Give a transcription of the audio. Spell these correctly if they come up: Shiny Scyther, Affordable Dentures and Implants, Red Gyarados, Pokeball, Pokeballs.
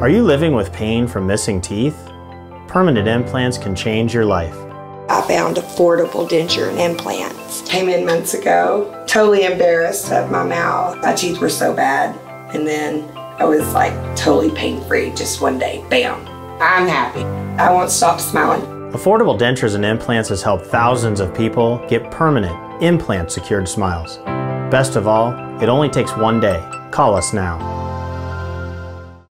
Are you living with pain from missing teeth? Permanent implants can change your life. I found Affordable Denture and Implants. Came in months ago, totally embarrassed of my mouth. My teeth were so bad. And then I was like totally pain-free just one day, bam. I'm happy. I won't stop smiling. Affordable Dentures and Implants has helped thousands of people get permanent implant-secured smiles. Best of all, it only takes one day. Call us now.